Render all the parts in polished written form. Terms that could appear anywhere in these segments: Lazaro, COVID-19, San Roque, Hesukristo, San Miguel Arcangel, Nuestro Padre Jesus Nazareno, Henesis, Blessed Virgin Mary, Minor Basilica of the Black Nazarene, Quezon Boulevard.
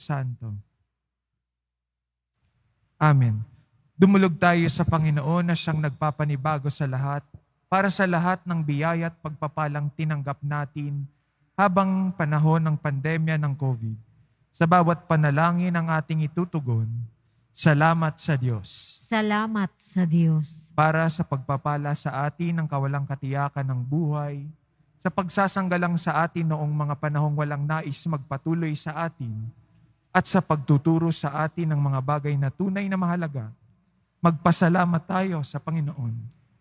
Santo. Amen. Dumulog tayo sa Panginoon na siyang nagpapanibago sa lahat para sa lahat ng biyaya at pagpapalang tinanggap natin habang panahon ng pandemya ng COVID. Sa bawat panalangin ang ating itutugon, salamat sa Diyos. Salamat sa Diyos. Para sa pagpapala sa atin ng kawalang katiyakan ng buhay, sa pagsasanggalang sa atin noong mga panahong walang nais magpatuloy sa atin, at sa pagtuturo sa atin ng mga bagay na tunay na mahalaga, magpasalamat tayo sa Panginoon.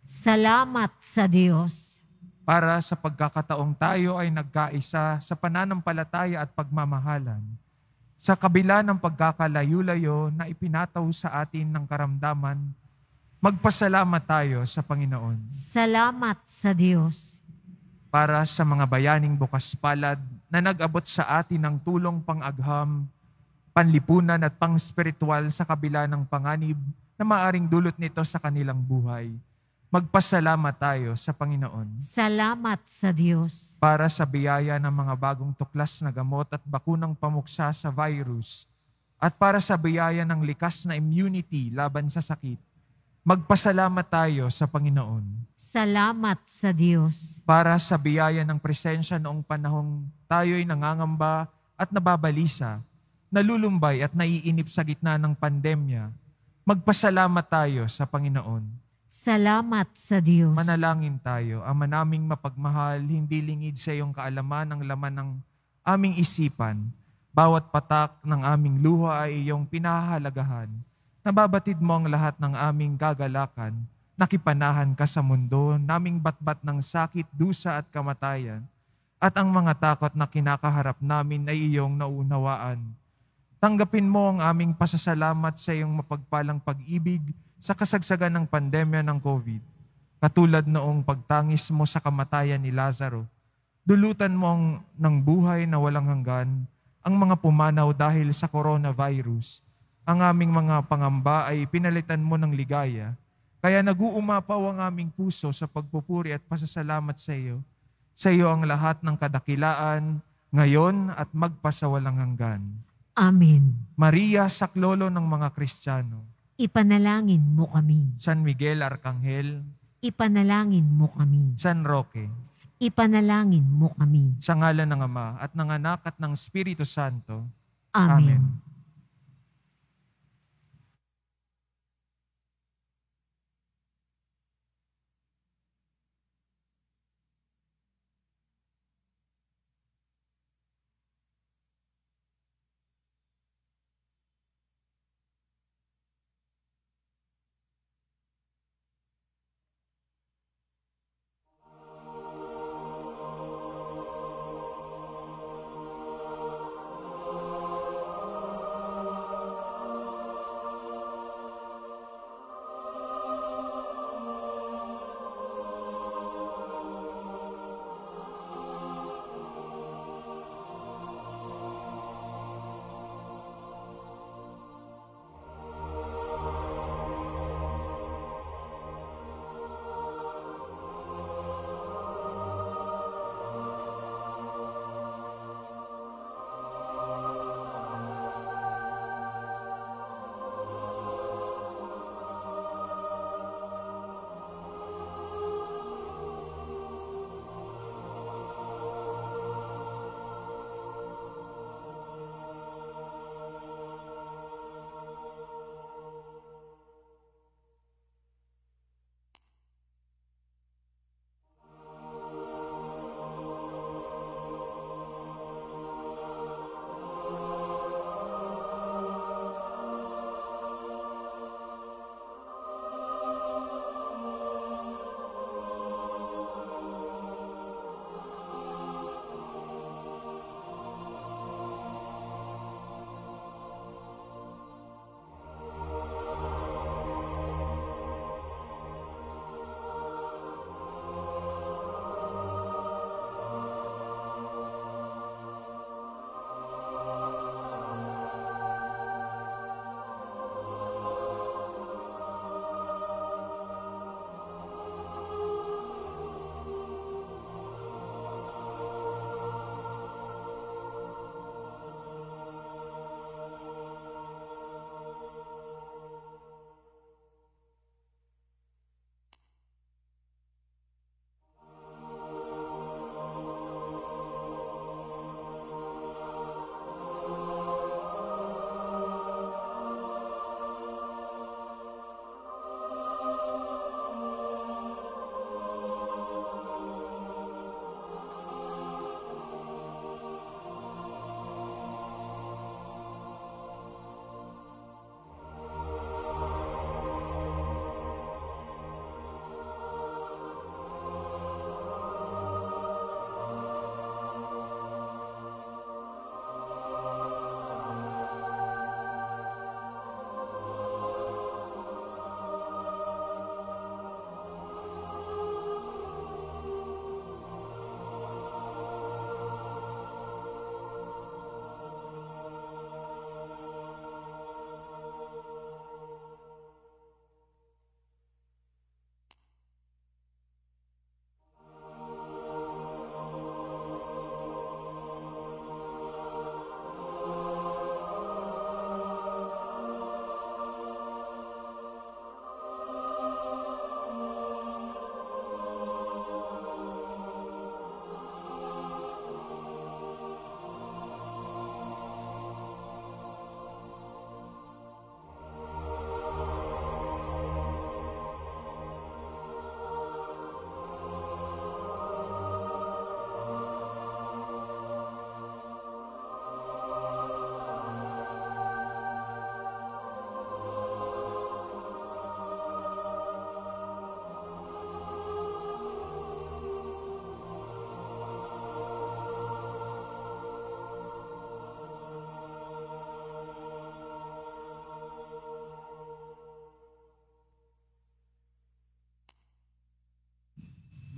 Salamat sa Diyos. Para sa pagkakataong tayo ay nagkaisa sa pananampalataya at pagmamahalan, sa kabila ng pagkakalayo-layo na ipinataw sa atin ng karamdaman, magpasalamat tayo sa Panginoon. Salamat sa Diyos. Para sa mga bayaning bukas palad na nag-abot sa atin ng tulong pang-agham, panlipunan at pang-spiritual sa kabila ng panganib na maaring dulot nito sa kanilang buhay, magpasalamat tayo sa Panginoon. Salamat sa Diyos. Para sa biyaya ng mga bagong tuklas na gamot at bakunang pamuksa sa virus, at para sa biyaya ng likas na immunity laban sa sakit, magpasalamat tayo sa Panginoon. Salamat sa Diyos. Para sa biyaya ng presensya noong panahong tayo'y nangangamba at nababalisa, nalulumbay at naiinip sa gitna ng pandemya, magpasalamat tayo sa Panginoon. Salamat sa Diyos. Manalangin tayo. Ama naming mapagmahal, hindi lingid sa iyong kaalaman ang laman ng aming isipan. Bawat patak ng aming luha ay iyong pinahahalagahan. Nababatid mo ang lahat ng aming gagalakan, nakipanahan ka sa mundo, naming batbat ng sakit, dusa at kamatayan, at ang mga takot na kinakaharap namin ay iyong nauunawaan. Tanggapin mo ang aming pasasalamat sa iyong mapagpalang pag-ibig sa kasagsagan ng pandemya ng COVID. Katulad noong pagtangis mo sa kamatayan ni Lazaro, dulutan mo ng buhay na walang hanggan ang mga pumanaw dahil sa coronavirus. Ang aming mga pangamba ay pinalitan mo ng ligaya, kaya naguumapaw ang aming puso sa pagpupuri at pasasalamat sa iyo. Sa iyo ang lahat ng kadakilaan, ngayon at magpasawalang hanggan. Amen. Maria, saklolo ng mga Kristiyano, ipanalangin mo kami. San Miguel Arcangel, ipanalangin mo kami. San Roque, ipanalangin mo kami. Sa ngalan ng Ama at ng Anak at ng Espiritu Santo. Amen. Amen.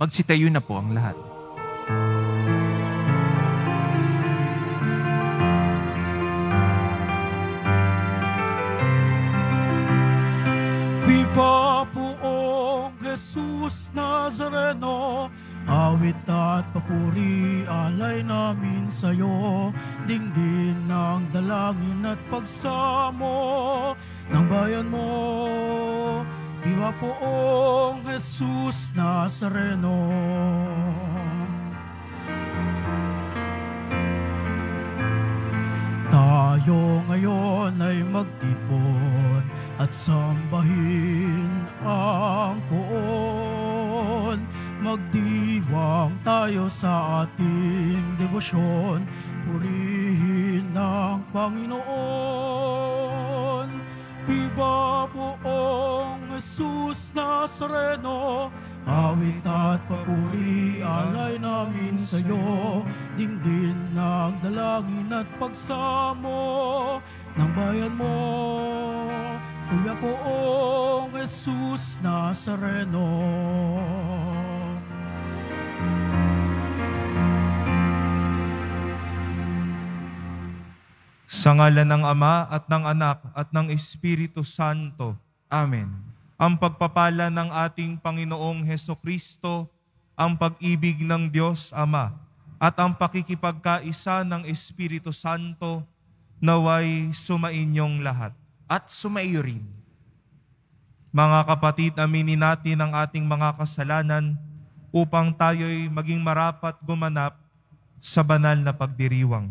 Magsitayo na po ang lahat. Di ba poong Jesus Nazareno, awit at papuri alay namin sa'yo, dingdin ng dalangin at pagsamo ng bayan mo. Di ba poong Jesus Nazareno? Tayo ngayon ay magtipon at sambahin ang poon. Magdiwang tayo sa ating debosyon, purihin ang Panginoon. Viva poong Jesus Nazareno, awit at papuri alay namin sa'yo, dingdin ng dalangin at pagsamo ng bayan mo. Kuya poong Jesus Nazareno. Sa ngalan ng Ama at ng Anak at ng Espiritu Santo. Amen. Ang pagpapala ng ating Panginoong Hesukristo, ang pag-ibig ng Diyos Ama, at ang pakikipagkaisa ng Espiritu Santo, naway sumainyong lahat. At sumaiyo rin. Mga kapatid, aminin natin ang ating mga kasalanan upang tayo'y maging marapat gumanap sa banal na pagdiriwang.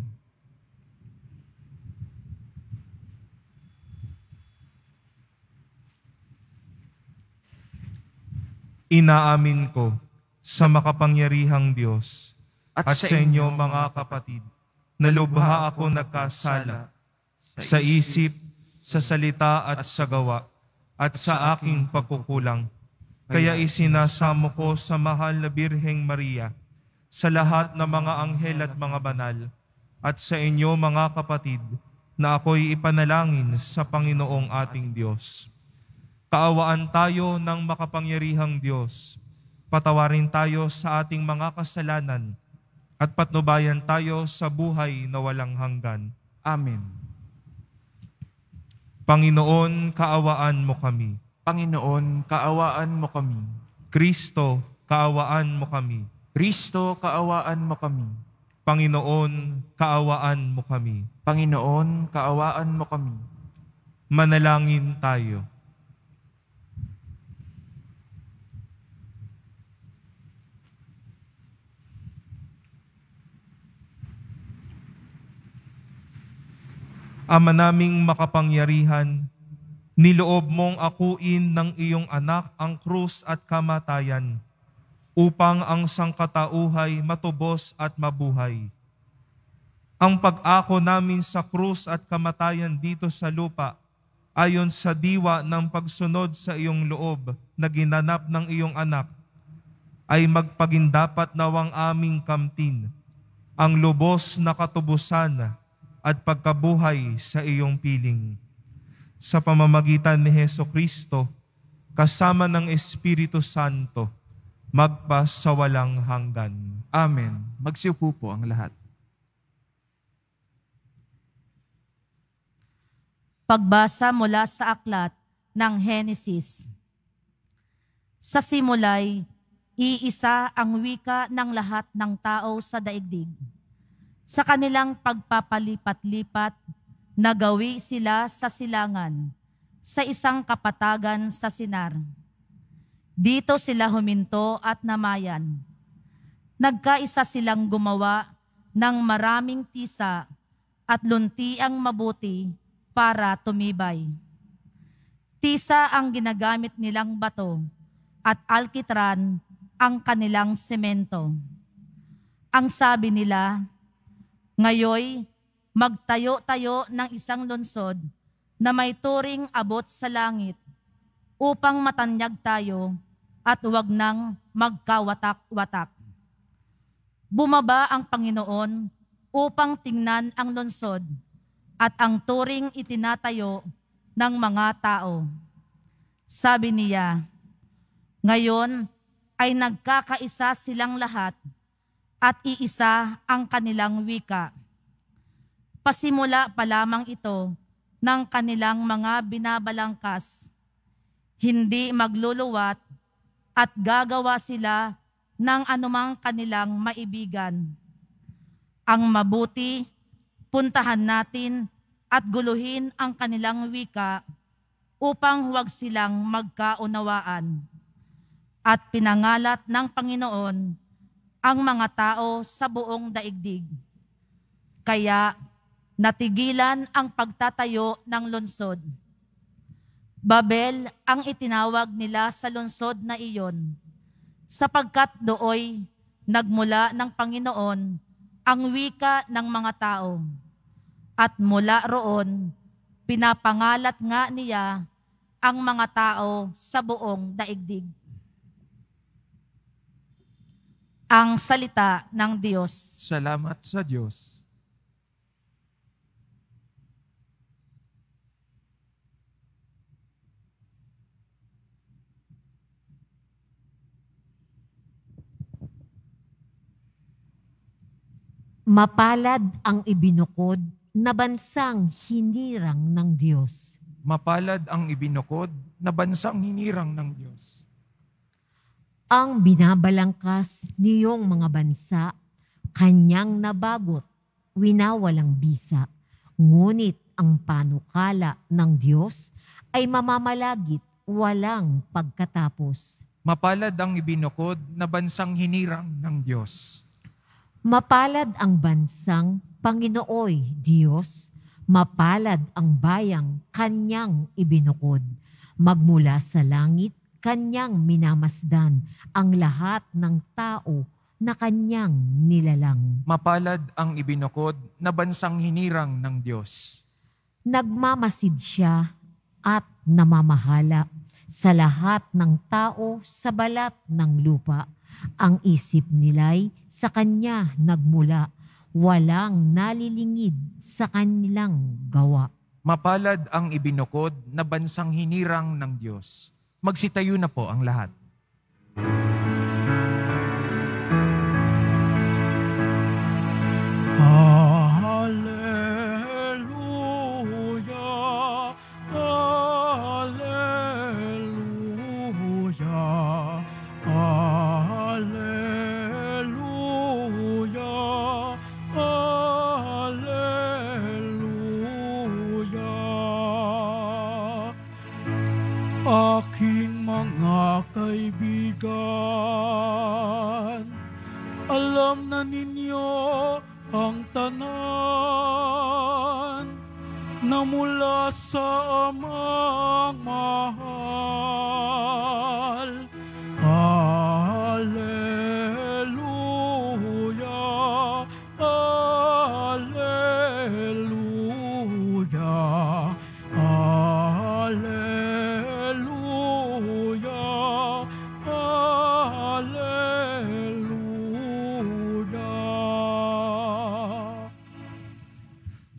Inaamin ko sa makapangyarihang Diyos at sa inyo mga kapatid na lubha ako nagkasala sa isip, sa salita at sa gawa at sa aking pagkukulang. Kaya isinasamo ko sa mahal na Birheng Maria, sa lahat ng mga anghel at mga banal at sa inyo mga kapatid na ako'y ipanalangin sa Panginoong ating Diyos. Kaawaan tayo ng makapangyarihang Diyos. Patawarin tayo sa ating mga kasalanan at patnubayan tayo sa buhay na walang hanggan. Amen. Panginoon, kaawaan mo kami. Panginoon, kaawaan mo kami. Kristo, kaawaan mo kami. Kristo, kaawaan mo kami. Panginoon, kaawaan mo kami. Panginoon, kaawaan mo kami. Manalangin tayo. Ama naming makapangyarihan, niloob mong akuin ng iyong anak ang krus at kamatayan, upang ang sangkatauhay matubos at mabuhay. Ang pag-ako namin sa krus at kamatayan dito sa lupa, ayon sa diwa ng pagsunod sa iyong loob na ginanap ng iyong anak, ay magpagindapat nawang aming kamtin, ang lubos na katubusan at pagkabuhay sa iyong piling. Sa pamamagitan ni Hesukristo, kasama ng Espiritu Santo, magpa sa walang hanggan. Amen. Magsiupo po ang lahat. Pagbasa mula sa aklat ng Henesis. Sa simula'y, iisa ang wika ng lahat ng tao sa daigdig. Sa kanilang pagpapalipat-lipat, nagawi sila sa silangan, sa isang kapatagan sa Sinar. Dito sila huminto at namayan. Nagkaisa silang gumawa ng maraming tisa at luntiang mabuti para tumibay. Tisa ang ginagamit nilang bato at alkitran ang kanilang semento. Ang sabi nila, ngayoy, magtayo-tayo ng isang lungsod na may turing abot sa langit upang matanyag tayo at huwag nang magkawatak-watak. Bumaba ang Panginoon upang tingnan ang lungsod at ang turing itinatayo ng mga tao. Sabi niya, ngayon ay nagkakaisa silang lahat at iisa ang kanilang wika. Pasimula pa lamang ito ng kanilang mga binabalangkas. Hindi magluluwat at gagawa sila ng anumang kanilang maibigan. Ang mabuti, puntahan natin at guluhin ang kanilang wika upang huwag silang magkaunawaan. At pinangalat ng Panginoon ang mga tao sa buong daigdig. Kaya natigilan ang pagtatayo ng lungsod. Babel ang itinawag nila sa lungsod na iyon, sapagkat dooy nagmula ng Panginoon ang wika ng mga tao. At mula roon, pinapangalat nga niya ang mga tao sa buong daigdig. Ang salita ng Diyos. Salamat sa Diyos. Mapalad ang ibinukod na bansang hinirang ng Diyos. Mapalad ang ibinukod na bansang hinirang ng Diyos. Ang binabalangkas niyong mga bansa, kanyang nabagot, winawalang bisa. Ngunit ang panukala ng Diyos ay mamamalagit, walang pagkatapos. Mapalad ang ibinukod na bansang hinirang ng Diyos. Mapalad ang bansang Panginooy Diyos. Mapalad ang bayang kanyang ibinukod. Magmula sa langit, kanyang minamasdan ang lahat ng tao na kanyang nilalang. Mapalad ang ibinukod na bansang hinirang ng Diyos. Nagmamasid siya at namamahala sa lahat ng tao sa balat ng lupa. Ang isip nila'y sa kanya nagmula. Walang nalilingid sa kanilang gawa. Mapalad ang ibinukod na bansang hinirang ng Diyos. Magsitayo na po ang lahat. Alleluia, alleluia, alleluia, alleluia. Aking mga kaibigan, alam na ninyo ang tanan na mula sa Amang mahal. Alleluia, alleluia, alleluia.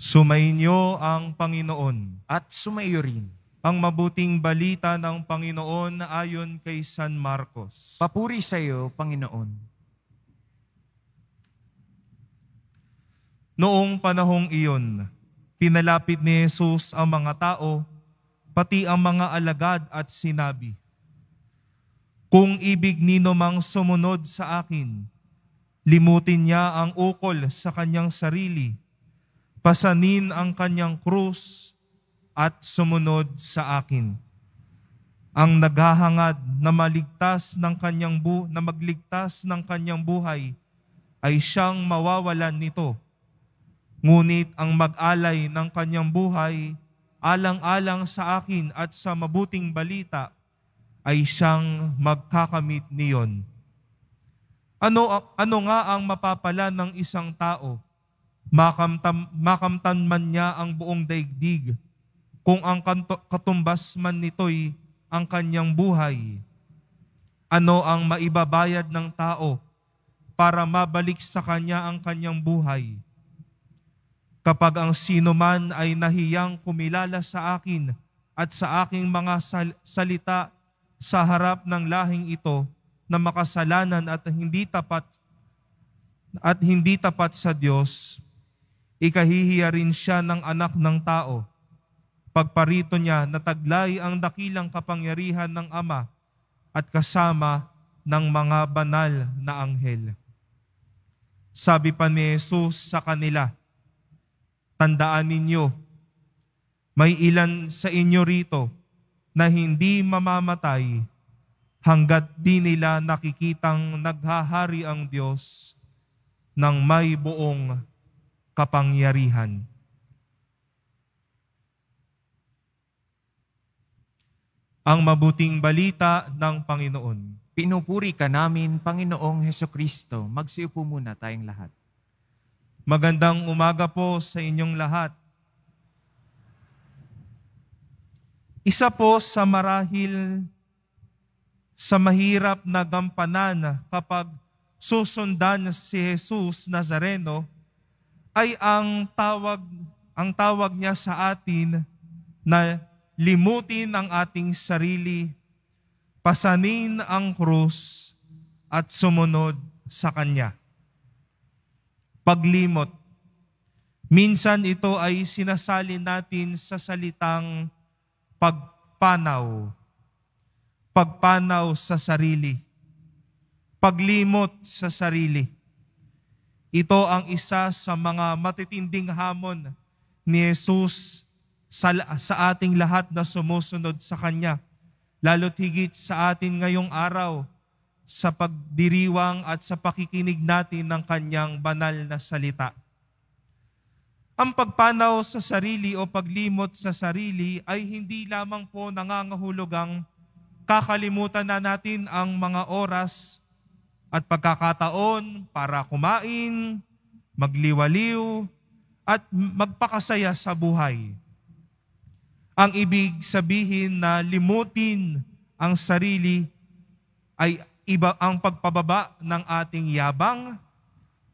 Sumainyo ang Panginoon. At sumaiyo rin. Ang mabuting balita ng Panginoon ayon kay San Marcos. Papuri sa iyo, Panginoon. Noong panahong iyon, pinalapit ni Jesus ang mga tao, pati ang mga alagad at sinabi, "Kung ibig nino mang sumunod sa akin, limutin niya ang ukol sa kanyang sarili, pasanin ang kanyang krus at sumunod sa akin. Ang naghahangad na magligtas ng kanyang buhay ay siyang mawawalan nito. Ngunit ang mag-alay ng kanyang buhay alang-alang sa akin at sa mabuting balita ay siyang magkakamit niyon. Ano nga ang mapapala ng isang tao? Makamtan man niya ang buong daigdig, kung ang katumbas man nito'y ang kanyang buhay. Ano ang maibabayad ng tao para mabalik sa kanya ang kanyang buhay? Kapag ang sino man ay nahiyang kumilala sa akin at sa aking mga salita sa harap ng lahing ito na makasalanan at hindi tapat sa Diyos, ikahihiya rin siya ng anak ng tao. Pagparito niya na taglay ang dakilang kapangyarihan ng Ama at kasama ng mga banal na anghel. Sabi pa ni Jesus sa kanila, tandaan ninyo, may ilan sa inyo rito na hindi mamamatay hanggat di nila nakikitang naghahari ang Diyos ng may buong kapangyarihan. Ang mabuting balita ng Panginoon. Pinupuri ka namin, Panginoong Hesukristo. Magsiupo muna tayong lahat. Magandang umaga po sa inyong lahat. Isa po sa marahil sa mahirap na gampanan kapag susundan si Jesus Nazareno ay ang tawag niya sa atin na limutin ang ating sarili, pasanin ang krus at sumunod sa Kanya. Paglimot. Minsan ito ay sinasali natin sa salitang pagpanaw. Pagpanaw sa sarili. Paglimot sa sarili. Ito ang isa sa mga matitinding hamon ni Jesus sa ating lahat na sumusunod sa Kanya, lalo't higit sa atin ngayong araw sa pagdiriwang at sa pakikinig natin ng Kanyang banal na salita. Ang pagpanaw sa sarili o paglimot sa sarili ay hindi lamang po nangangahulugang kakalimutan na natin ang mga oras at pagkakataon para kumain, magliwaliw, at magpakasaya sa buhay. Ang ibig sabihin na limutin ang sarili ay iba ang pagpababa ng ating yabang,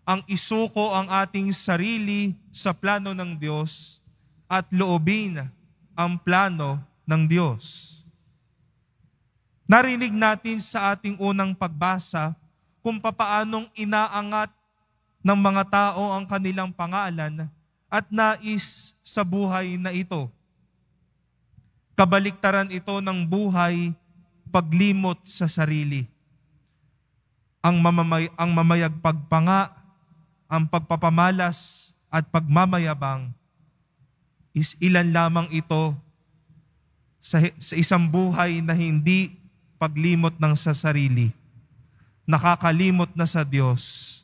ang isuko ang ating sarili sa plano ng Diyos at loobin ang plano ng Diyos. Narinig natin sa ating unang pagbasa kung papaanong inaangat ng mga tao ang kanilang pangalan at nais sa buhay na ito. Kabaliktaran ito ng buhay, paglimot sa sarili. Ang mamayag pagpanga, ang pagpapamalas at pagmamayabang, is ilan lamang ito sa isang buhay na hindi paglimot ng sa sarili. Nakakalimot na sa Diyos,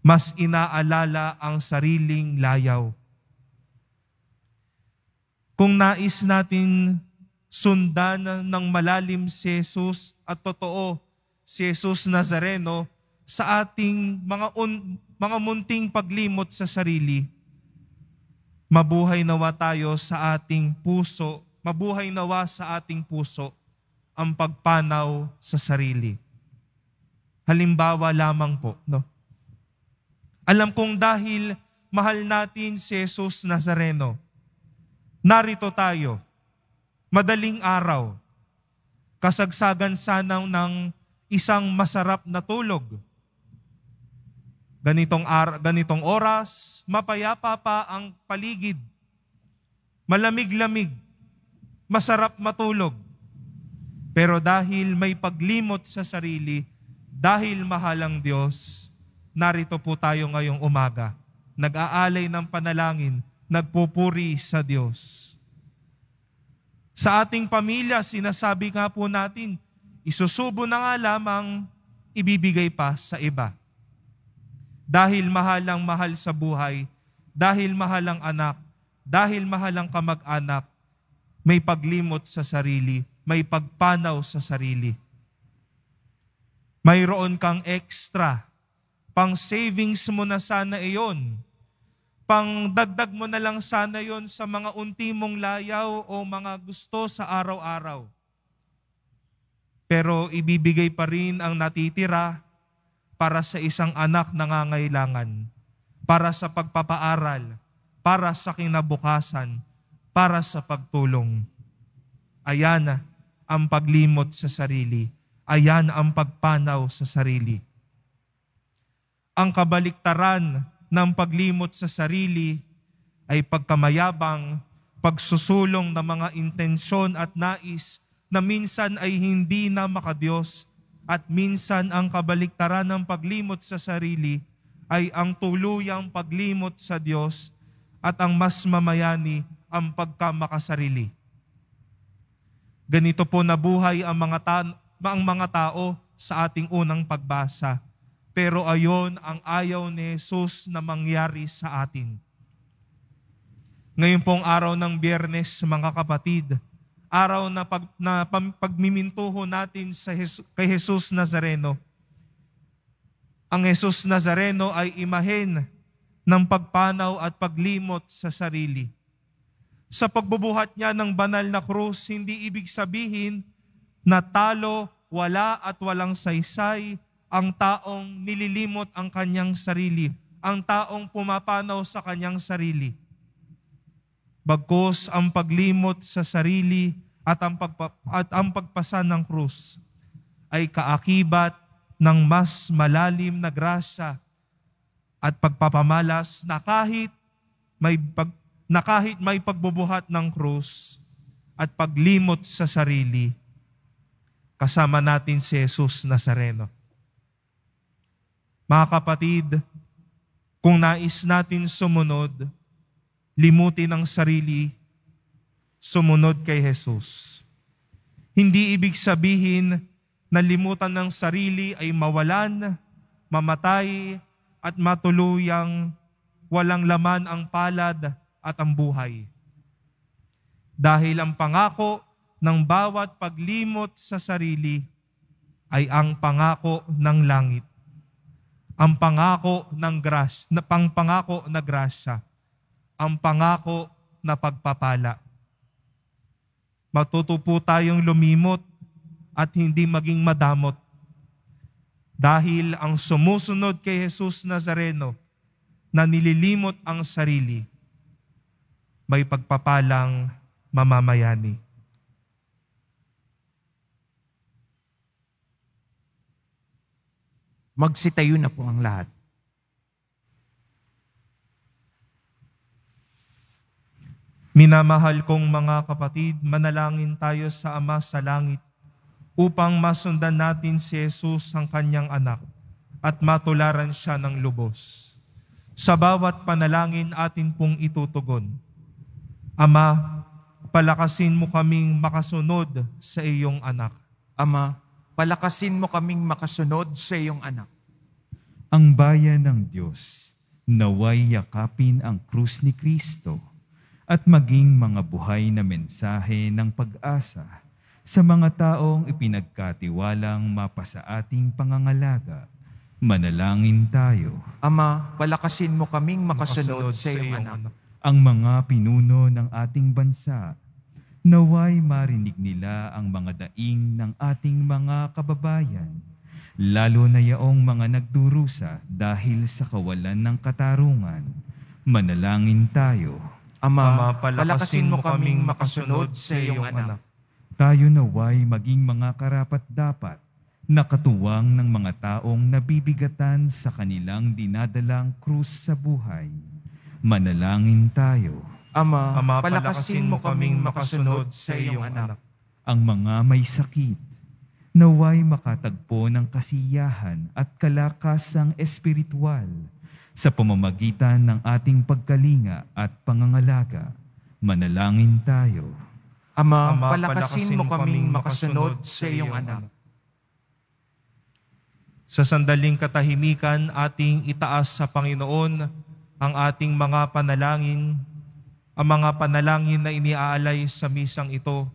mas inaalala ang sariling layaw. Kung nais natin sundan ng malalim si Jesus at totoo si Jesus Nazareno sa ating mga munting paglimot sa sarili, mabuhay nawa sa ating puso ang pagpanaw sa sarili. Halimbawa lamang po, no? Alam kong dahil mahal natin si Jesus Nazareno, narito tayo, madaling araw, kasagsagan sana ng isang masarap na tulog. Ganitong oras, mapayapa pa ang paligid. Malamig-lamig, masarap matulog. Pero dahil may paglimot sa sarili, dahil mahal ang Diyos, narito po tayo ngayong umaga, nag-aalay ng panalangin, nagpupuri sa Diyos. Sa ating pamilya, sinasabi nga po natin, isusubo na nga lamang, ibibigay pa sa iba. Dahil mahal ang mahal sa buhay, dahil mahal ang anak, dahil mahal ang kamag-anak, may paglimot sa sarili, may pagpanaw sa sarili. Mayroon kang extra, pang savings mo na sana iyon. Pangdagdag mo na lang sana yon sa mga unti mong layaw o mga gusto sa araw-araw. Pero ibibigay pa rin ang natitira para sa isang anak na nangangailangan, para sa pagpapaaral, para sa kinabukasan, para sa pagtulong. Ayan ang paglimot sa sarili, Ayan ang pagpanaw sa sarili. Ang kabaliktaran ng paglimot sa sarili ay pagkamayabang, pagsusulong ng mga intensyon at nais na minsan ay hindi na makadiyos, at minsan ang kabaliktaran ng paglimot sa sarili ay ang tuluyang paglimot sa Diyos at ang mas mamayani ang pagkamakasarili. Ganito po nabuhay ang mga tao sa ating unang pagbasa. Pero ayon ang ayaw ni Jesus na mangyari sa atin. Ngayon pong araw ng Biyernes, mga kapatid, araw na pagmimintuho natin kay Jesus Nazareno. Ang Jesus Nazareno ay imahen ng pagpanaw at paglimot sa sarili. Sa pagbubuhat niya ng banal na krus, hindi ibig sabihin na talo, wala at walang saysay ang taong nililimot ang kanyang sarili, ang taong pumapanaw sa kanyang sarili. Bagkus ang paglimot sa sarili at ang pagpasa ng krus ay kaakibat ng mas malalim na grasya at pagpapamalas na kahit may pagbubuhat ng krus at paglimot sa sarili, kasama natin si Jesus Nazareno. Mga kapatid, kung nais natin sumunod, limutin ang sarili, sumunod kay Jesus. Hindi ibig sabihin na limutan ng sarili ay mawalan, mamatay, at matuluyang walang laman ang palad at ang buhay. Dahil ang pangako ng bawat paglimot sa sarili ay ang pangako ng langit, ang pangako ng grasya, pangpangako na grasya, ang pangako na pagpapala. Matutupo tayong lumimot at hindi maging madamot. Dahil ang sumusunod kay Jesus Nazareno na nililimot ang sarili, may pagpapalang mamamayani. Magsitayo na po ang lahat. Minamahal kong mga kapatid, manalangin tayo sa Ama sa Langit upang masundan natin si Jesus ang kanyang anak at matularan siya ng lubos. Sa bawat panalangin atin pong itutugon, Ama, palakasin mo kaming makasunod sa iyong anak. Ama, palakasin mo kaming makasunod sa iyong anak. Ang bayan ng Diyos, naway yakapin ang krus ni Kristo at maging mga buhay na mensahe ng pag-asa sa mga taong ipinagkatiwalang mapasa ating pangangalaga. Manalangin tayo. Ama, palakasin mo kaming makasunod sa iyong anak. Ang mga pinuno ng ating bansa, naway marinig nila ang mga daing ng ating mga kababayan, lalo na yaong mga nagdurusa dahil sa kawalan ng katarungan. Manalangin tayo. Ama, palakasin mo kaming makasunod sa iyong anak. Tayo naway maging mga karapat-dapat, nakatuwang ng mga taong nabibigatan sa kanilang dinadalang krus sa buhay. Manalangin tayo. Ama, palakasin mo kaming makasunod sa iyong anak. Ang mga may sakit, naway makatagpo ng kasiyahan at kalakasang espiritual sa pamamagitan ng ating pagkalinga at pangangalaga. Manalangin tayo. Ama, palakasin mo kaming makasunod sa iyong anak. Sa sandaling katahimikan, ating itaas sa Panginoon ang ating mga panalangin, ang mga panalangin na iniaalay sa misang ito,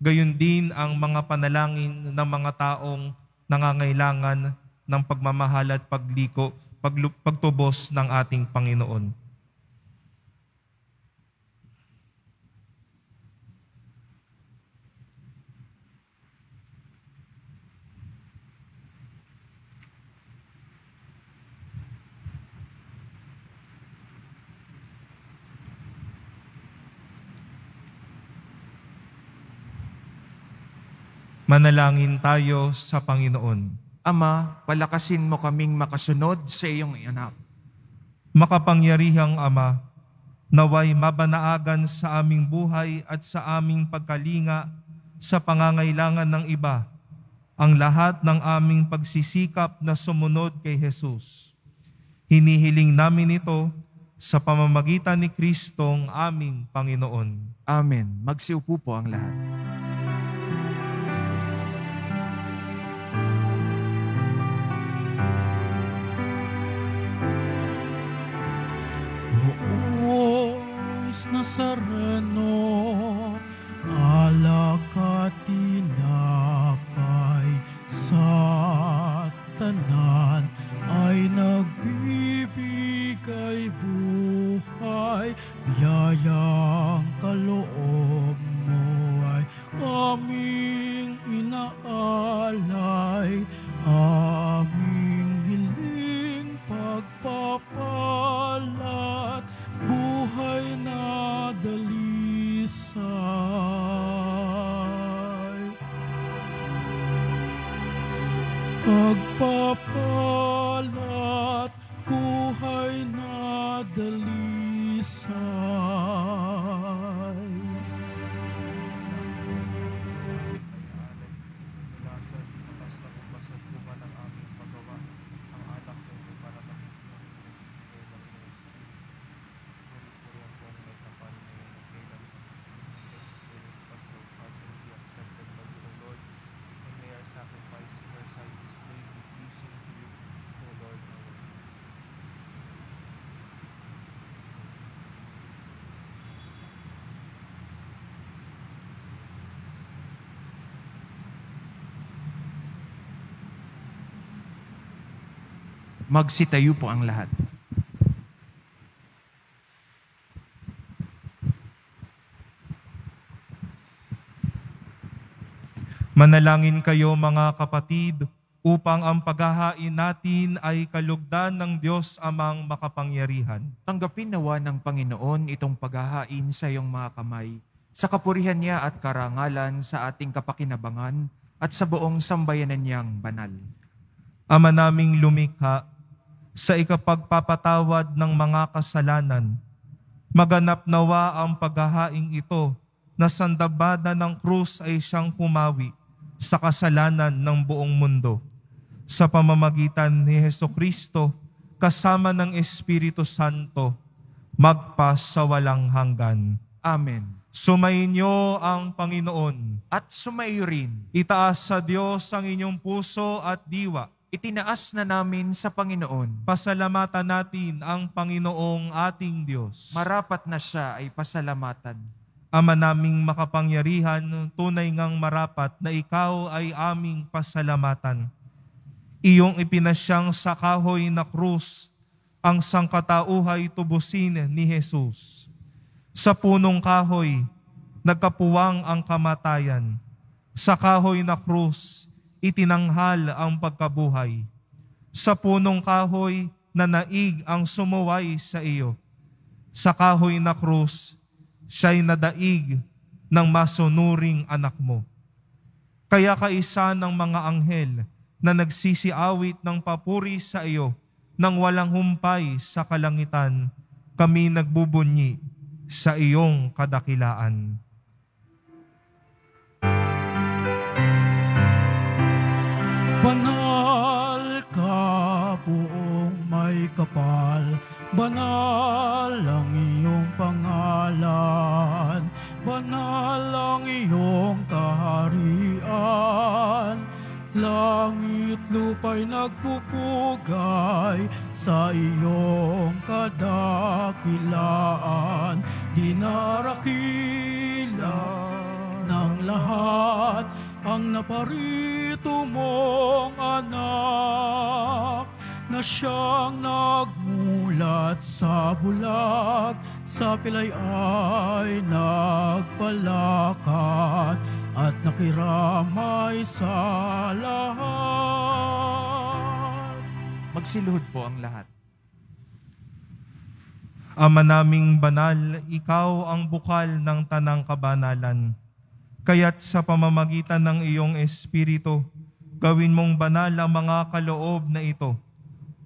gayon din ang mga panalangin ng mga taong nangangailangan ng pagmamahal at pagliko, pagtubos ng ating Panginoon. Manalangin tayo sa Panginoon. Ama, palakasin mo kaming makasunod sa iyong anak. Makapangyarihang Ama, naway mabanaagan sa aming buhay at sa aming pagkalinga sa pangangailangan ng iba ang lahat ng aming pagsisikap na sumunod kay Jesus. Hinihiling namin ito sa pamamagitan ni Kristong aming Panginoon. Amen. Magsiupo po ang lahat. Nazareno, alagad tinakay sa tanan ay nagbibigay buhay, biyayang kaloob mo ay aming inaalay, aming hiling pagpapalat, buhay na dalisay. Pagpapalat, buhay na dalisay. Magsitayo po ang lahat. Manalangin kayo mga kapatid upang ang paghahain natin ay kalugdan ng Diyos Amang makapangyarihan. Tanggapin nawa ng Panginoon itong paghahain sa iyong mga kamay, sa kapurihan niya at karangalan sa ating kapakinabangan at sa buong sambayanan niyang banal. Ama naming lumikha, sa ikapagpapatawad ng mga kasalanan, maganap nawa ang paghahaing ito na sandabada ng krus ay siyang pumawi sa kasalanan ng buong mundo. Sa pamamagitan ni Hesukristo, kasama ng Espiritu Santo, magpa sa walang hanggan. Amen. Sumainyo ang Panginoon. At sumaiyo rin. Itaas sa Diyos ang inyong puso at diwa. Itinaas na namin sa Panginoon. Pasalamatan natin ang Panginoong ating Diyos. Marapat na siya ay pasalamatan. Ama naming makapangyarihan, tunay ngang marapat na ikaw ay aming pasalamatan. Iyong ipinasyang sa kahoy na krus, ang sangkatauhay tubusin ni Jesus. Sa punong kahoy, nagkapuwang ang kamatayan. Sa kahoy na krus, itinanghal ang pagkabuhay. Sa punong kahoy, nanaig ang sumuway sa iyo. Sa kahoy na krus, siya'y nadaig ng masunuring anak mo. Kaya kaisa ng mga anghel na nagsisiawit ng papuri sa iyo nang walang humpay sa kalangitan, kami nagbubunyi sa iyong kadakilaan. Banal ka, buong may kapal, banal ang iyong pangalan, banal ang iyong kaharian. Langit lupa'y nagpupugay sa iyong kadakilaan, dinarakila ng lahat ang naparito mong anak, na siyang nagmulat sa bulag, sa pilay ay nagpalakat at nakiramay sa lahat. Magsiluhod po ang lahat. Ama naming banal, ikaw ang bukal ng tanang kabanalan. Kaya't sa pamamagitan ng iyong Espiritu, gawin mong banal ang mga kaloob na ito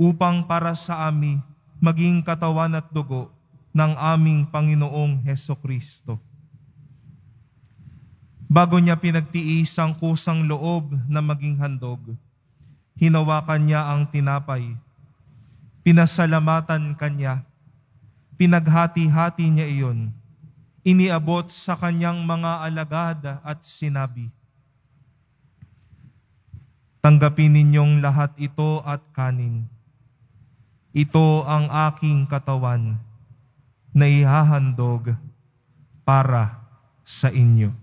upang para sa amin maging katawan at dugo ng aming Panginoong Hesukristo. Bago niya pinagtiis ang kusang loob na maging handog, hinawakan niya ang tinapay, pinasalamatan kanya, pinaghati-hati niya iyon, iniabot sa kanyang mga alagad at sinabi, "Tanggapin ninyong lahat ito at kanin. Ito ang aking katawan na ihahandog para sa inyo."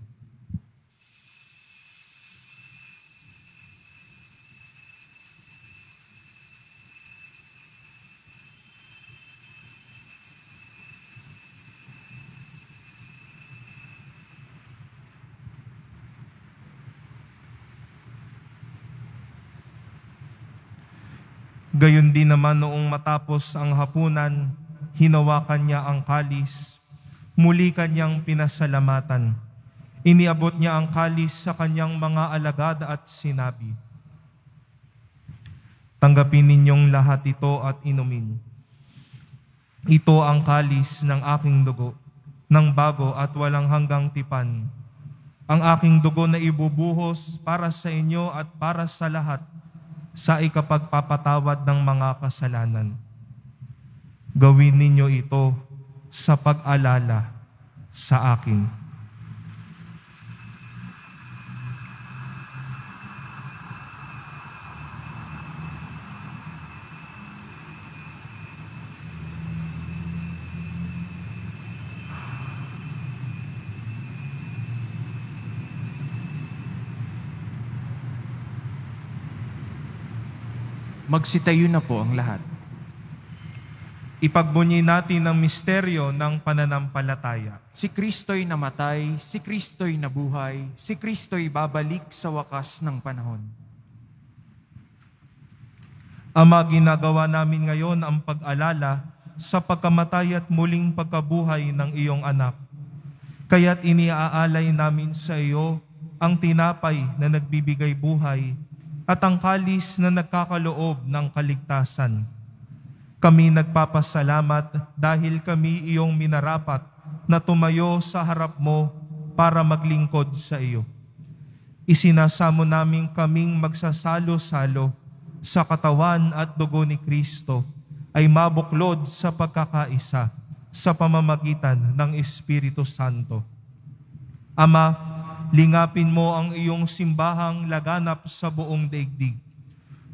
Gayon din naman noong matapos ang hapunan, hinawakan niya ang kalis, muli kanyang pinasalamatan. Iniabot niya ang kalis sa kanyang mga alagad at sinabi, "Tanggapin ninyong lahat ito at inumin. Ito ang kalis ng aking dugo, ng bago at walang hanggang tipan. Ang aking dugo na ibubuhos para sa inyo at para sa lahat, sa ikapagpapatawad ng mga kasalanan. Gawin ninyo ito sa pag-alala sa akin." Magsitayo na po ang lahat. Ipagbunyi natin ang misteryo ng pananampalataya. Si Kristo'y namatay, si Kristo'y nabuhay, si Kristo'y babalik sa wakas ng panahon. Ama, ginagawa namin ngayon ang pag-alala sa pagkamatay at muling pagkabuhay ng iyong anak. Kaya't iniaalay namin sa iyo ang tinapay na nagbibigay buhay at ang kalis na nagkakaloob ng kaligtasan. Kami nagpapasalamat dahil kami iyong minarapat na tumayo sa harap mo para maglingkod sa iyo. Isinasamo namin kaming magsasalo-salo sa katawan at dugo ni Kristo ay mabuklod sa pagkakaisa sa pamamagitan ng Espiritu Santo. Ama, lingapin mo ang iyong simbahang laganap sa buong daigdig.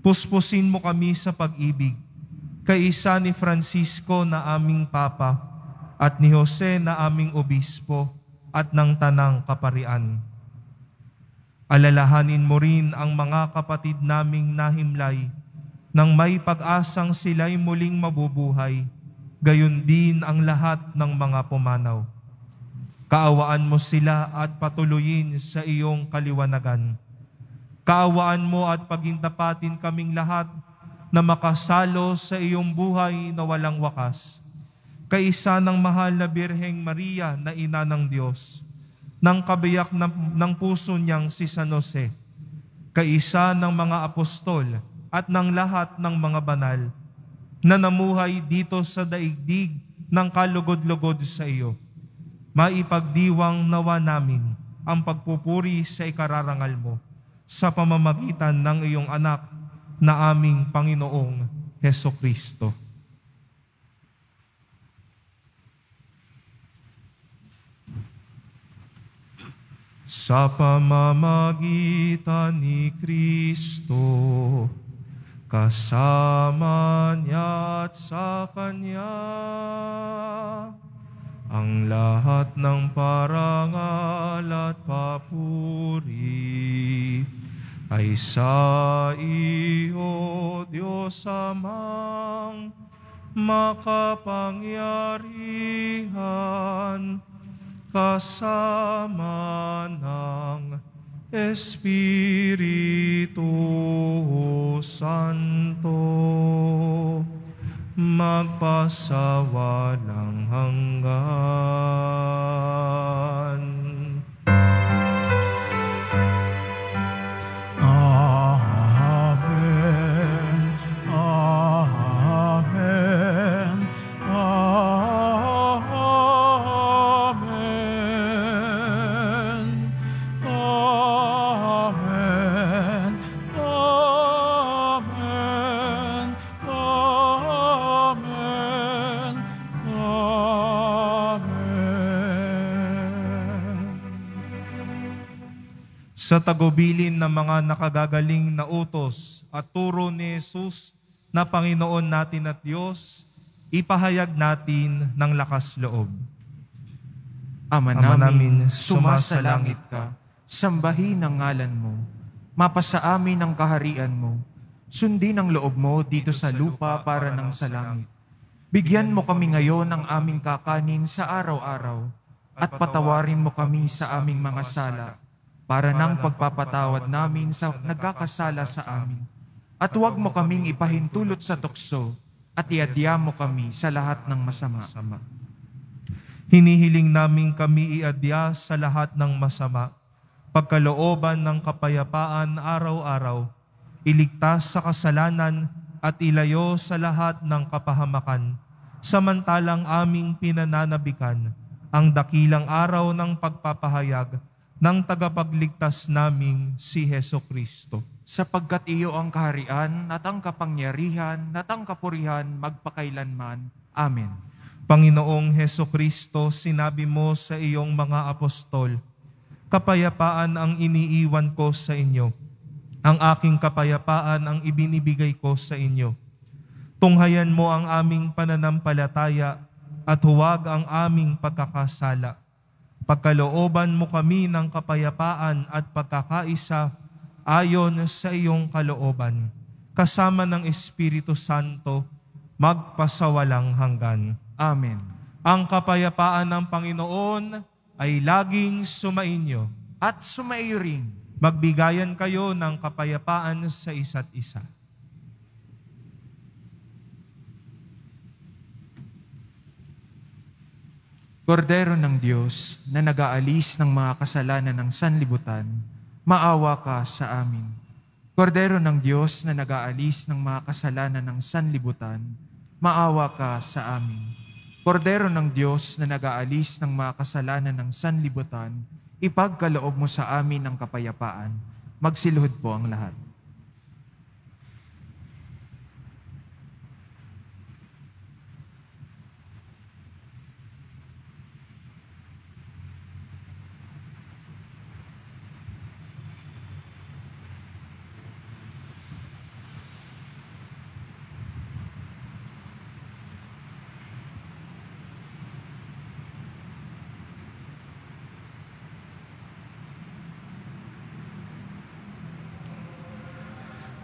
Puspusin mo kami sa pag-ibig, kaisa ni Francisco na aming Papa at ni Jose na aming Obispo at ng Tanang Kaparian. Alalahanin mo rin ang mga kapatid naming nahimlay nang may pag-asang sila'y muling mabubuhay, gayon din ang lahat ng mga pumanaw. Kaawaan mo sila at patuloyin sa iyong kaliwanagan. Kaawaan mo at pagintapatin kaming lahat na makasalo sa iyong buhay na walang wakas. Kaisa ng mahal na Birheng Maria na Ina ng Diyos, ng kabiyak ng puso niyang si San Jose, kaisa ng mga apostol at ng lahat ng mga banal na namuhay dito sa daigdig ng kalugod-lugod sa iyo. Maipagdiwang nawa namin ang pagpupuri sa ikararangal mo sa pamamagitan ng iyong anak na aming Panginoong Hesukristo. Sa pamamagitan ni Kristo, kasama niya at sa Kanya, ang lahat ng parangal at papuri ay sa iyo, Diyos Amang makapangyarihan, kasama ng Espiritu Santo, magpasawalang hanggan. Sa tagubilin ng mga nakagagaling na utos at turo ni Jesus na Panginoon natin at Diyos, ipahayag natin ng lakas loob. Ama namin, sumasalangit ka, sambahin ang ngalan mo, mapasa amin ang kaharian mo, sundin ang loob mo dito sa lupa para ng sa langit. Bigyan mo kami ngayon ng aming kakanin sa araw-araw, at patawarin mo kami sa aming mga sala, para nang pagpapatawad namin sa nagkakasala sa amin. At huwag mo kaming ipahintulot sa tukso, at iadya mo kami sa lahat ng masama. Hinihiling namin kami iadya sa lahat ng masama, pagkalooban ng kapayapaan araw-araw, iligtas sa kasalanan at ilayo sa lahat ng kapahamakan, samantalang aming pinananabikan ang dakilang araw ng pagpapahayag ng tagapagligtas naming si Jesucristo. Sapagkat iyo ang kaharian at ang kapangyarihan at ang kapurihan magpakailanman. Amen. Panginoong Jesucristo, sinabi mo sa iyong mga apostol, kapayapaan ang iniiwan ko sa inyo. Ang aking kapayapaan ang ibinibigay ko sa inyo. Tunghayan mo ang aming pananampalataya at huwag ang aming pagkakasala. Pagkalooban mo kami ng kapayapaan at pagkakaisa ayon sa iyong kalooban, kasama ng Espiritu Santo, magpasawalang hanggan. Amen. Ang kapayapaan ng Panginoon ay laging sumainyo. At sumaiyo rin. Magbigayan kayo ng kapayapaan sa isa't isa. Kordero ng Diyos na nag-aalis ng mga kasalanan ng sanlibutan, maawa ka sa amin. Kordero ng Diyos na nag-aalis ng mga kasalanan ng sanlibutan, maawa ka sa amin. Kordero ng Diyos na nag-aalis ng mga kasalanan ng sanlibutan, ipagkaloob mo sa amin ang kapayapaan. Magsilhod po ang lahat.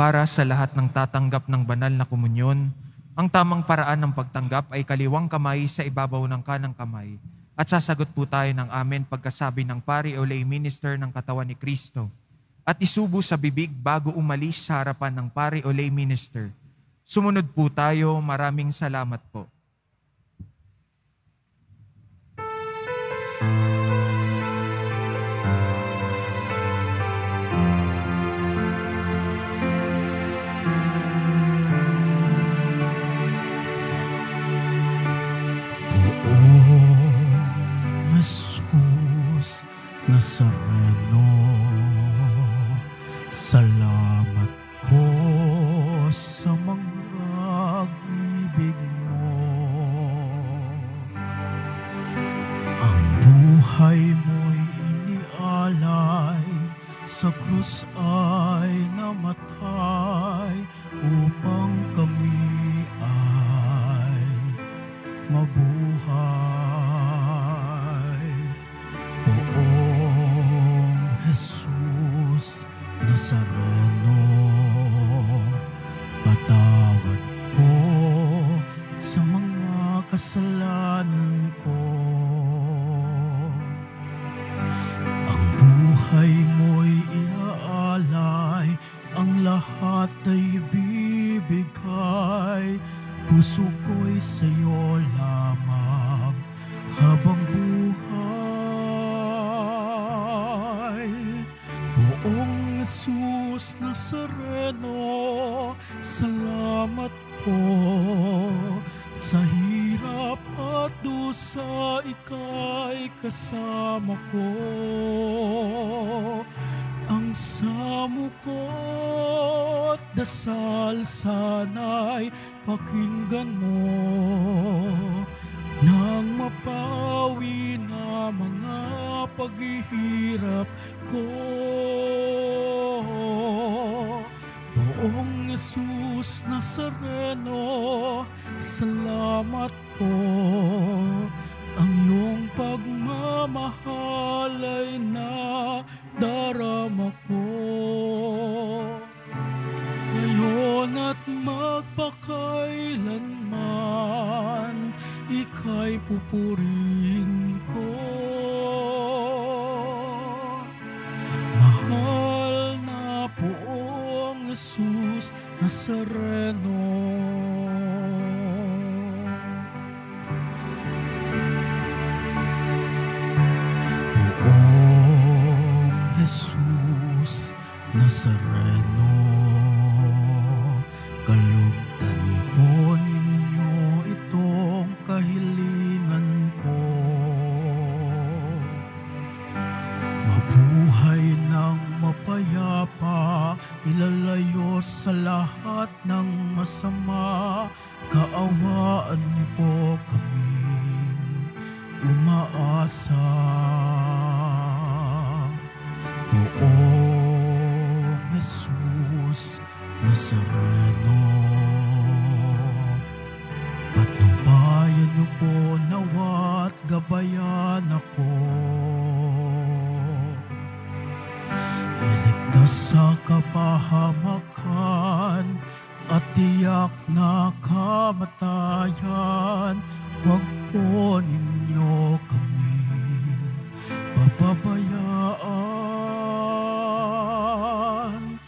Para sa lahat ng tatanggap ng banal na komunyon, ang tamang paraan ng pagtanggap ay kaliwang kamay sa ibabaw ng kanang kamay. At sasagot po tayo ng amen pagkasabi ng pari o lay minister ng katawan ni Kristo. At isubo sa bibig bago umalis sa harapan ng pari o lay minister. Sumunod po tayo. Maraming salamat po. Nazareno, salamat po sa mga ibig mo. Ang buhay mo'y inialay, sa krus ay namatay, upang kami ay mabuhay. Jesus, Nazareno, patawad po sa mga kasalanan ko. Ang buhay mo'y iaalay, ang lahat ay bibigay. Puso ko'y sa'yo lamang habang buhay. Buong Jesus Nazareno, salamat po sa hirap at dusa, ika'y kasama ko. Ang samo ko't dasal sana'y pakinggan mo nang mapawi na mga paghihirap ko. Buong Jesus Nazareno, salamat po. Ang iyong pagmamahal ay nadarama ko. Ngayon at magpakailanman, ika'y pupurihin ko. Mahal na poong Jesus Nazareno. Jesus Nazareno, kalugdan po ninyo itong kahilingan ko. Mabuhay ng mapayapa, ilalayo sa lahat ng masama. Kaawaan niyo po kaming umaasa. Buong Jesus Nazareno, patnubayan niyo po nawa't gabayan ako. Iligtas sa kapahamakan at tiyak na kamatayan. Huwag po ninyo kami papabayaan.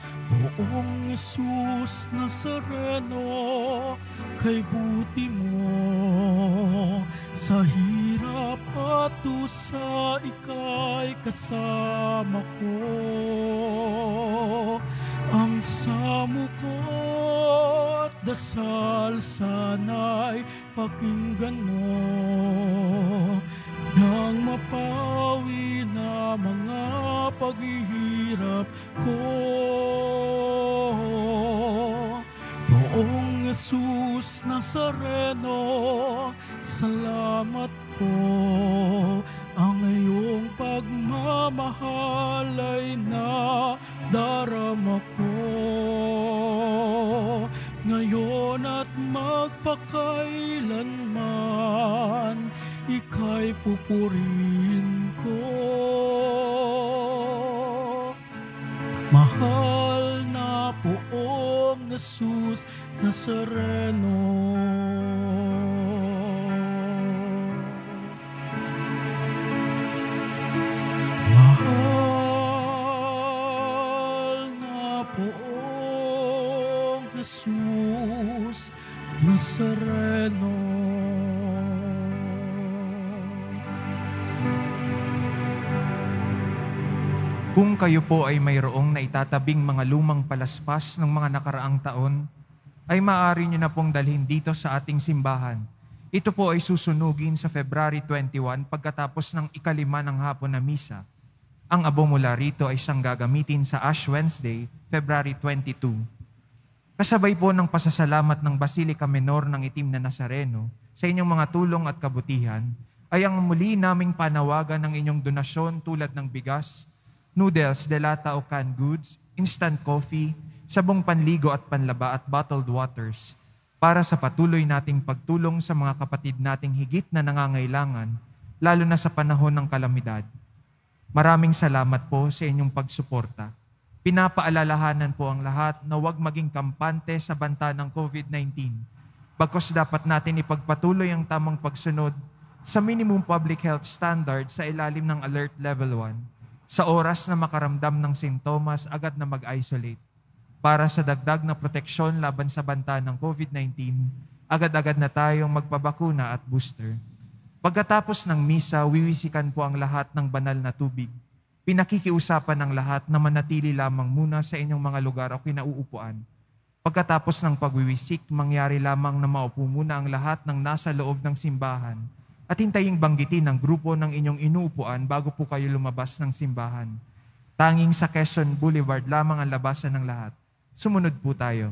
Buong Jesus Nazareno, kay buti mo sa hirap at dusa, ika'y kasama ko. Ang samo ko't dasal sana'y pakinggan mo nang mapawi na mga paghihirap ko. Buong Jesus Nazareno, salamat po. Ang iyong pagmamahal ay nadarama ko. Ngayon at magpakailanman, ika'y pupurihin ko. Mahal na poong Jesus Nazareno. Jesus Nazareno. Kung kayo po ay mayroong naitatabing mga lumang palaspas ng mga nakaraang taon, ay maaari nyo na pong dalhin dito sa ating simbahan. Ito po ay susunugin sa February 21 pagkatapos ng 5 ng hapon na misa. Ang abo mula rito ay siyang gagamitin sa Ash Wednesday, February 22. Kasabay po ng pasasalamat ng Basilica Menor ng Itim na Nazareno sa inyong mga tulong at kabutihan, ay ang muli naming panawagan ng inyong donasyon tulad ng bigas, noodles, delata o canned goods, instant coffee, sabong panligo at panlaba at bottled waters para sa patuloy nating pagtulong sa mga kapatid nating higit na nangangailangan, lalo na sa panahon ng kalamidad. Maraming salamat po sa inyong pagsuporta. Pinapaalalahanan po ang lahat na huwag maging kampante sa banta ng COVID-19, bagkos dapat natin ipagpatuloy ang tamang pagsunod sa minimum public health standard sa ilalim ng Alert Level 1 sa oras na makaramdam ng sintomas agad na mag-isolate. Para sa dagdag na proteksyon laban sa banta ng COVID-19, agad-agad na tayong magpabakuna at booster. Pagkatapos ng misa, wiwisikan po ang lahat ng banal na tubig. Pinakikiusapan ng lahat na manatili lamang muna sa inyong mga lugar o kinauupuan. Pagkatapos ng pagwiwisik, mangyari lamang na maupo muna ang lahat ng nasa loob ng simbahan at hintaying banggitin ng grupo ng inyong inuupuan bago po kayo lumabas ng simbahan. Tanging sa Quezon Boulevard lamang ang labasan ng lahat. Sumunod po tayo.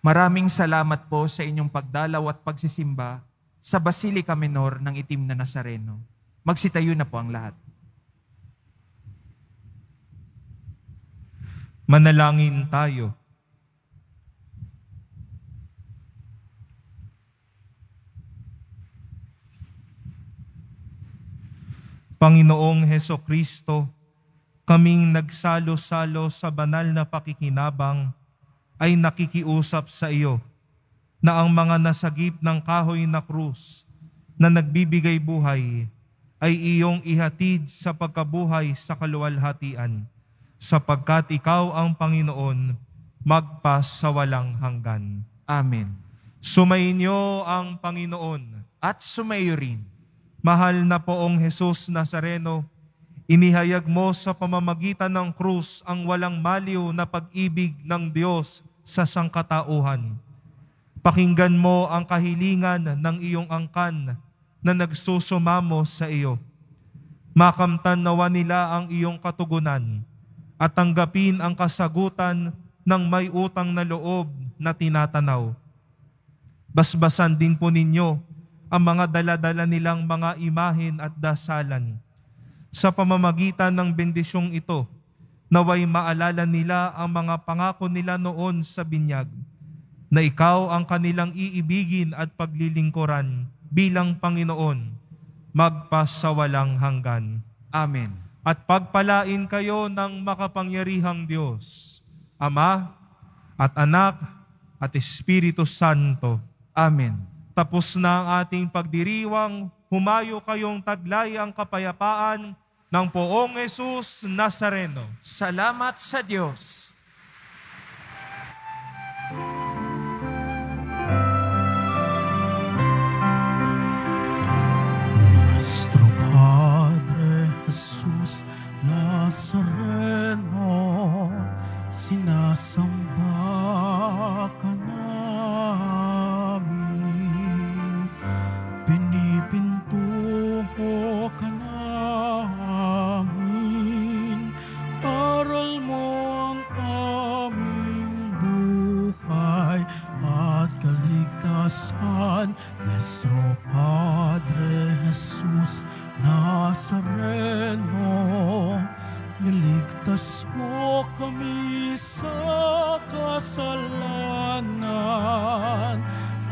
Maraming salamat po sa inyong pagdalaw at pagsisimba sa Basilica Minor ng Itim na Nazareno. Magsitayo na po ang lahat. Manalangin tayo. Panginoong Hesukristo, kaming nagsalo-salo sa banal na pakikinabang ay nakikiusap sa iyo na ang mga nasagip ng kahoy na krus na nagbibigay buhay ay iyong ihatid sa pagkabuhay sa kaluwalhatian, sapagkat ikaw ang Panginoon, magpas sa walang hanggan. Amen. Sumainyo ang Panginoon. At sumaiyo rin. Mahal na Poong Jesus Nazareno, inihayag mo sa pamamagitan ng krus ang walang maliw na pag-ibig ng Diyos sa sangkatauhan. Pakinggan mo ang kahilingan ng iyong angkan na nagsusumamo sa iyo. Makamtan nawa nila ang iyong katugunan at tanggapin ang kasagutan ng may utang na loob na tinatanaw. Basbasan din po ninyo ang mga daladala nilang mga imahen at dasalan. Sa pamamagitan ng bendisyong ito, naway maalala nila ang mga pangako nila noon sa binyag, na ikaw ang kanilang iibigin at paglilingkuran bilang Panginoon, magpas sa walang hanggan. Amen. At pagpalain kayo ng makapangyarihang Diyos, Ama at Anak at Espiritu Santo. Amen. Tapos na ang ating pagdiriwang, humayo kayong taglay ang kapayapaan ng Poong Jesus Nazareno. Salamat sa Diyos. Nuestro Padre Jesus Nazareno, sinasamba ka namin, pinipintuho ka namin, aral mo ang aming buhay at kaligtasan, Nuestro Padre Jesus Nazareno, niligtas mo kami sa kasalanan.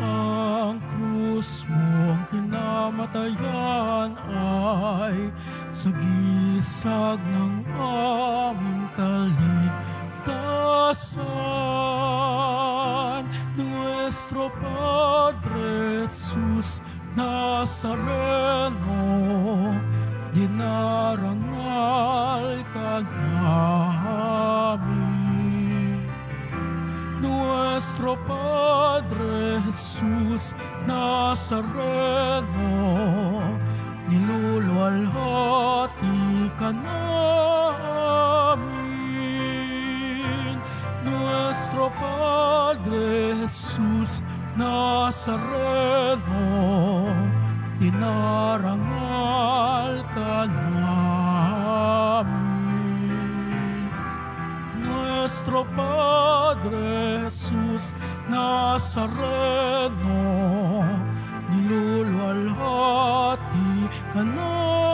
Ang krus mong kinamatayan ay sa gisag ng aming kaligtasan. Nuestro Padre Jesus Nazareno, dinarangal ka namin. Nuestro Padre Jesus Nazareno, niluluwalhati ka namin. Nuestro Padre Jesus Nazareno, dinarangal ka namin. Nuestro Padre Jesus Nazareno, niluluwalhati ka namin.